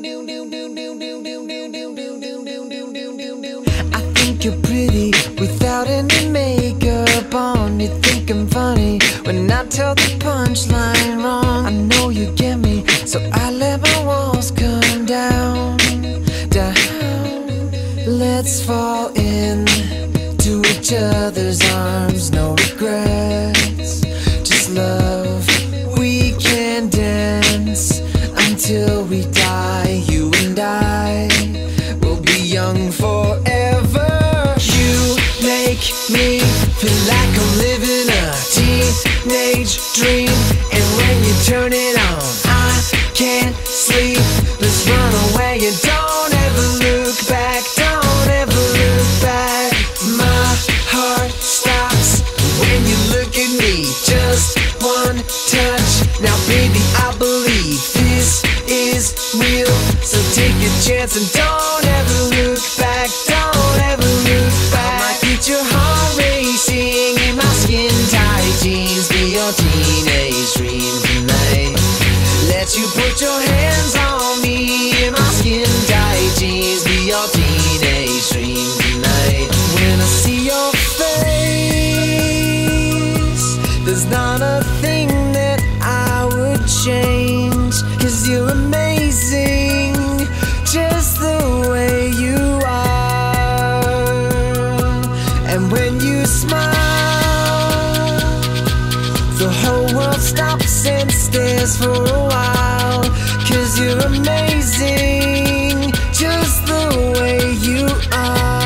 I think you're pretty without any makeup on. You think I'm funny when I tell the punchline wrong. I know you get me, so I let my walls come down, down. Let's fall in to each other's arms, no regrets, just love. We can dance until we die. You and I will be young forever. You make me feel like I'm living a teenage dream, and when you turn it on, I can't sleep. Let's run away and don't ever look back. Don't ever look back. My heart stops when you look at me. Just one touch. Now baby, I believe this is real. So take a chance and don't ever look back. Don't ever look back. I might get your heart racing in my skin tight jeans. Be your teenage dream tonight. Let you put your hands on me in my skin tight jeans. Be your teenage dream tonight. When I see your face, there's not a thing that I would change, 'cause you're amazing just the way you are. And when you smile, the whole world stops and stares for a while, 'cause you're amazing just the way you are.